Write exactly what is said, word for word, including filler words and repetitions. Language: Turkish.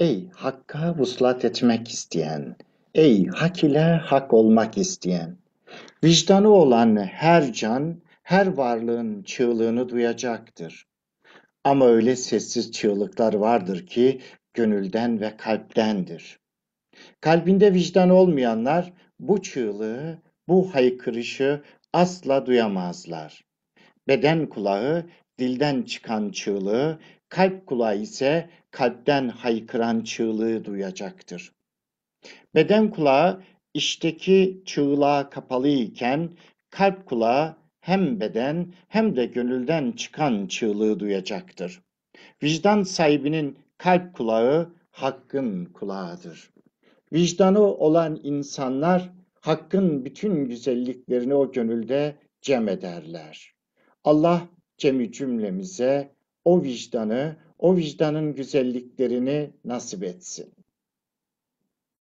Ey Hakk'a vuslat etmek isteyen, ey Hak ile hak olmak isteyen, vicdanı olan her can, her varlığın çığlığını duyacaktır. Ama öyle sessiz çığlıklar vardır ki gönülden ve kalptendir. Kalbinde vicdan olmayanlar bu çığlığı, bu haykırışı asla duyamazlar. Beden kulağı dilden çıkan çığlığı, kalp kulağı ise kalpten haykıran çığlığı duyacaktır. Beden kulağı içteki çığlığa kapalı iken kalp kulağı hem beden hem de gönülden çıkan çığlığı duyacaktır. Vicdan sahibinin kalp kulağı Hakk'ın kulağıdır. Vicdanı olan insanlar Hakk'ın bütün güzelliklerini o gönülde cem ederler. Allah cemi cümlemize o vicdanı, o vicdanın güzelliklerini nasip etsin.